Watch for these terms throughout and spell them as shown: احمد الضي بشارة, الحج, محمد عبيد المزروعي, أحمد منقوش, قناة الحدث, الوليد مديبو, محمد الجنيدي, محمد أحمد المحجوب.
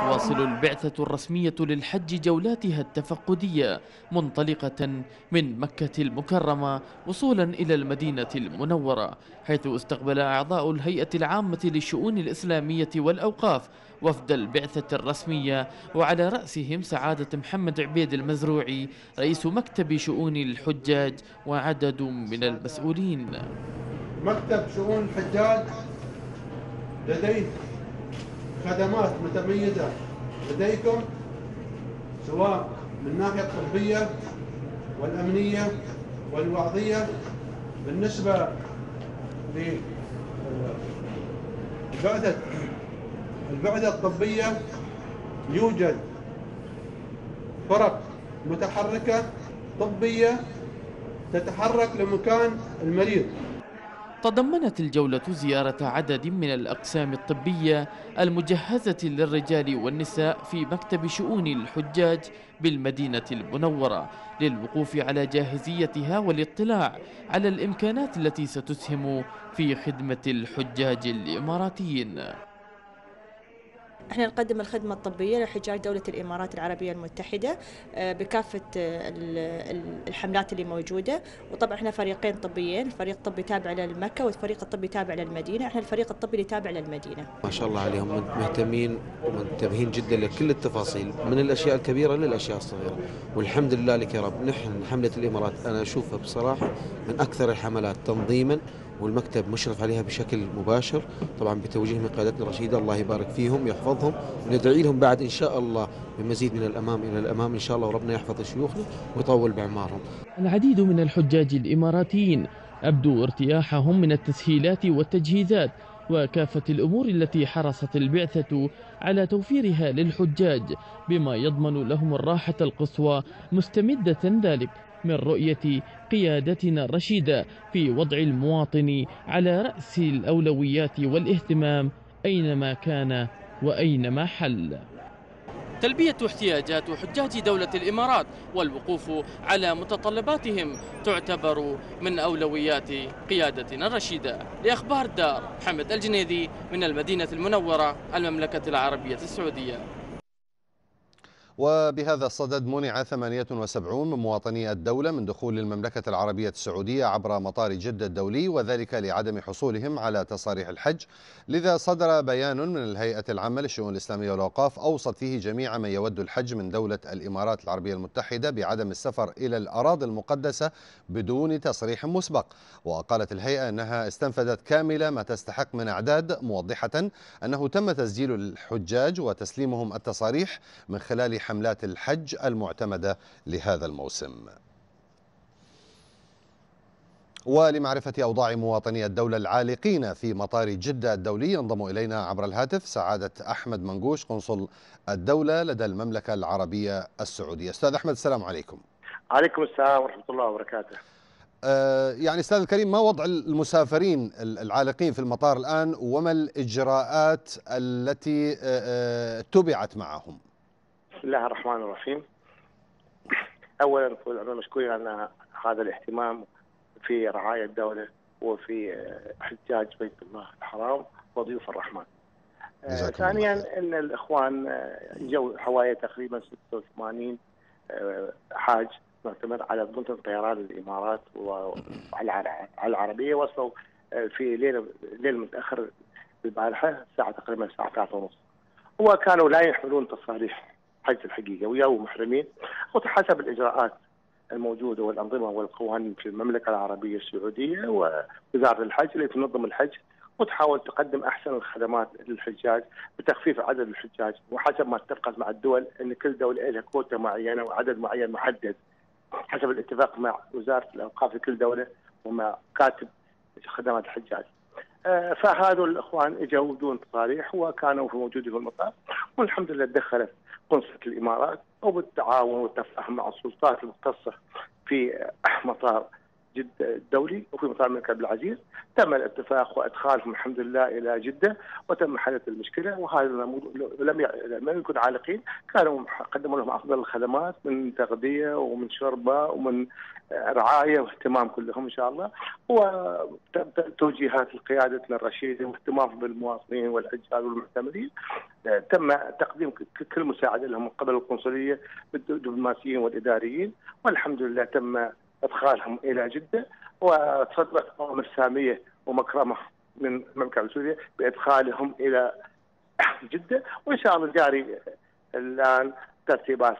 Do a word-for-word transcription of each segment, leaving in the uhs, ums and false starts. تواصل البعثة الرسمية للحج جولاتها التفقدية منطلقة من مكة المكرمة وصولا إلى المدينة المنورة، حيث استقبل أعضاء الهيئة العامة للشؤون الإسلامية والأوقاف وفد البعثة الرسمية، وعلى رأسهم سعادة محمد عبيد المزروعي رئيس مكتب شؤون الحجاج وعدد من المسؤولين. مكتب شؤون الحجاج لديه خدمات متميزة لديكم، سواء من الناحية الطبية والأمنية والوعظية بالنسبة للبعثة البعثة الطبية يوجد فرق متحركة طبية تتحرك لمكان المريض. تضمنت الجولة زيارة عدد من الأقسام الطبية المجهزة للرجال والنساء في مكتب شؤون الحجاج بالمدينة المنورة للوقوف على جاهزيتها والاطلاع على الإمكانات التي ستسهم في خدمة الحجاج الإماراتيين. احنا نقدم الخدمة الطبية لحجاج دولة الإمارات العربية المتحدة بكافة الحملات اللي موجودة، وطبعا احنا فريقين طبيين، فريق طبي تابع للمكة والفريق الطبي تابع للمدينة، احنا الفريق الطبي اللي تابع للمدينة. ما شاء الله عليهم، مهتمين ومنتبهين جدا لكل التفاصيل من الأشياء الكبيرة للأشياء الصغيرة، والحمد لله لك يا رب. نحن حملة الإمارات أنا أشوفها بصراحة من أكثر الحملات تنظيما، والمكتب مشرف عليها بشكل مباشر طبعا بتوجيه من قيادتنا الرشيدة، الله يبارك فيهم يحفظهم، وندعي لهم بعد إن شاء الله بمزيد من الأمام إلى الأمام إن شاء الله، وربنا يحفظ شيوخنا ويطول بأعمارهم. العديد من الحجاج الإماراتيين أبدوا ارتياحهم من التسهيلات والتجهيزات وكافة الأمور التي حرصت البعثة على توفيرها للحجاج بما يضمن لهم الراحة القصوى، مستمدة ذلك من رؤية قيادتنا الرشيدة في وضع المواطن على رأس الأولويات والاهتمام أينما كان وأينما حل. تلبية احتياجات حجاج دولة الإمارات والوقوف على متطلباتهم تعتبر من أولويات قيادتنا الرشيدة. لأخبار الدار، محمد الجنيدي من المدينة المنورة، المملكة العربية السعودية. وبهذا الصدد منع ثمانية وسبعين من مواطني الدولة من دخول المملكة العربية السعودية عبر مطار جدة الدولي، وذلك لعدم حصولهم على تصاريح الحج. لذا صدر بيان من الهيئة العامة للشؤون الإسلامية والأوقاف أوصت فيه جميع من يود الحج من دولة الإمارات العربية المتحدة بعدم السفر إلى الأراضي المقدسة بدون تصريح مسبق. وقالت الهيئة أنها استنفذت كاملة ما تستحق من أعداد، موضحة أنه تم تسجيل الحجاج وتسليمهم التصاريح من خلال حملات الحج المعتمدة لهذا الموسم. ولمعرفة أوضاع مواطني الدولة العالقين في مطار جدة الدولي ينضم إلينا عبر الهاتف سعادة أحمد منقوش قنصل الدولة لدى المملكة العربية السعودية. أستاذ أحمد، السلام عليكم. عليكم السلام ورحمة الله وبركاته. أه يعني أستاذ الكريم، ما وضع المسافرين العالقين في المطار الآن، وما الإجراءات التي اتبعت معهم؟ بسم الله الرحمن الرحيم. اولا انا مشكورين على هذا الاهتمام في رعاية الدولة وفي حجاج بيت الله الحرام وضيوف الرحمن. ثانيا ان الاخوان جو حوالي تقريبا ستة وثمانين حاج معتمد على منطقة طيران الامارات والعربية، وصلوا في ليلة ليل متاخر البارحة الساعة تقريبا الساعة ثلاثة ونص، وكانوا لا يحملون تصاريح حج الحقيقة وياهم محرمين، وتحسب الإجراءات الموجودة والأنظمة والقوانين في المملكة العربية السعودية ووزارة الحج اللي تنظم الحج وتحاول تقدم أحسن الخدمات للحجاج بتخفيف عدد الحجاج، وحسب ما اتفقت مع الدول أن كل دولة لها كوتا معينة وعدد معين محدد حسب الاتفاق مع وزارة الأوقاف في كل دولة ومع كاتب خدمات الحجاج. فهذول الإخوان إجوا بدون تصاريح وكانوا موجودين في المطار، والحمد لله تدخلت قنصلة الإمارات وبالتعاون والتفاهم مع السلطات المختصة في مطار جدة الدولي وفي مطار الملك عبد العزيز، تم الاتفاق وادخالهم الحمد لله الى جده، وتم حل المشكله، وهذا لم لم يكن عالقين، كانوا قدموا لهم افضل الخدمات من تغذيه ومن شربه ومن رعايه واهتمام كلهم ان شاء الله، وتوجيهات لقيادتنا الرشيده واهتمام بالمواطنين والحجاج والمعتمدين، تم تقديم كل مساعده لهم من قبل القنصليه بالدبلوماسيين والاداريين، والحمد لله تم ادخالهم الى جده، وتصدرت اوامر ساميه ومكرمه من المملكه السعوديه بادخالهم الى جده، وان شاء الله جاري الان ترتيبات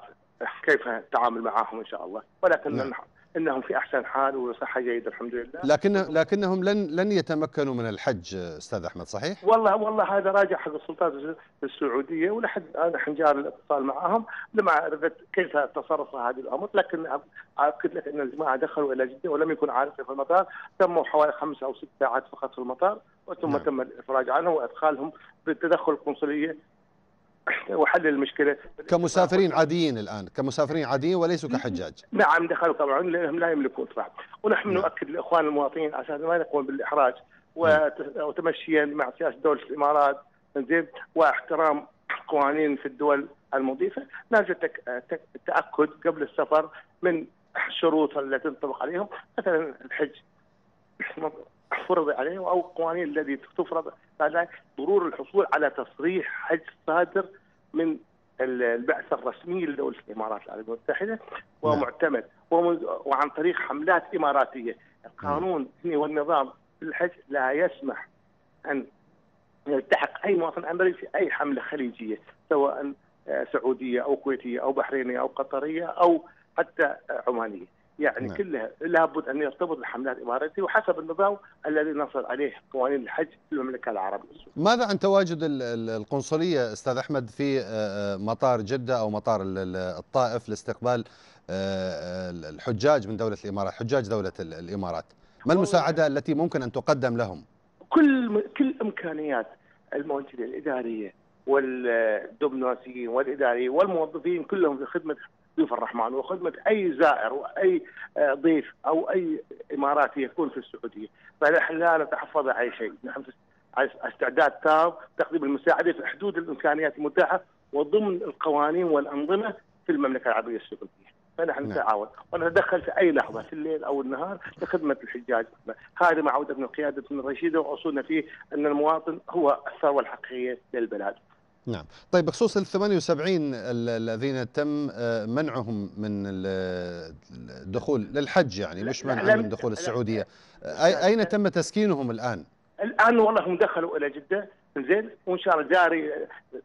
كيف التعامل معهم ان شاء الله، ولكن نعم. انهم في احسن حال وصحه جيده الحمد لله. لكن لكنهم لن لن يتمكنوا من الحج استاذ احمد صحيح؟ والله والله هذا راجع حق السلطات السعوديه، ولحد الان احنا جاري الاتصال معهم لما عرفت كيف تصرف هذه الامر، لكن اؤكد لك ان الجماعه دخلوا الى جده ولم يكونوا عارفين في المطار، تموا حوالي خمس او ست ساعات فقط في المطار، وثم نعم. تم الافراج عنهم وادخالهم بالتدخل القنصليه وحل المشكله كمسافرين عاديين الان، كمسافرين عاديين وليسوا كحجاج. نعم دخلوا طبعا لانهم لا يملكون طبعا، ونحن نؤكد لاخوان المواطنين عشان ما يقومون بالاحراج وتمشيا مع سياسه دوله الامارات زين واحترام قوانين في الدول المضيفه، نرجو التاكد قبل السفر من الشروط التي تنطبق عليهم، مثلا الحج فرض عليه او القوانين التي تفرض على ضرورة الحصول على تصريح حج صادر من البعثه الرسميه لدوله الامارات العربيه المتحده ومعتمد وعن طريق حملات اماراتيه، القانون والنظام في الحج لا يسمح ان يلتحق اي مواطن امريكي اي حمله خليجيه سواء سعوديه او كويتيه او بحرينيه او قطريه او حتى عمانيه، يعني نعم. كلها لابد ان يرتبط بحملات اماراتيه وحسب النظام الذي نصل عليه قوانين الحج في المملكه العربيه السعوديه. ماذا عن تواجد القنصليه استاذ احمد في مطار جده او مطار الطائف لاستقبال الحجاج من دوله الامارات، حجاج دوله الامارات؟ ما المساعده التي ممكن ان تقدم لهم؟ كل كل الامكانيات الموجوده الاداريه والدبلوماسيين والاداريين والموظفين كلهم في خدمه ضيوف الرحمن وخدمة أي زائر وأي ضيف أو أي إماراتي يكون في السعودية، فنحن لا نتحفظ على شيء، نحن على استعداد تام تقديم المساعدة في حدود الإمكانيات المتاحة وضمن القوانين والأنظمة في المملكة العربية السعودية، فنحن نتعاون ونتدخل في أي لحظة في الليل أو النهار لخدمة الحجاج، هذه معودة من قيادة الرشيدة وأصولنا فيه أن المواطن هو الثروة الحقيقية للبلاد. نعم، طيب بخصوص ال ثمانية وسبعين الذين تم منعهم من الدخول للحج، يعني مش منعهم من دخول السعودية، أين تم تسكينهم الآن؟ الآن والله هم دخلوا إلى جدة زين، وإن شاء الله جاري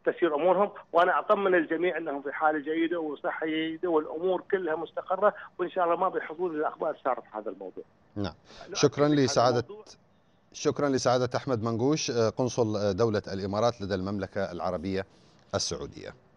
تسيير أمورهم، وأنا أطمن الجميع أنهم في حالة جيدة وصحة جيدة والأمور كلها مستقرة، وإن شاء الله ما بيحصلون الأخبار سارة في هذا الموضوع. نعم، شكرا لسعادة شكرا لسعادة أحمد منقوش قنصل دولة الإمارات لدى المملكة العربية السعودية.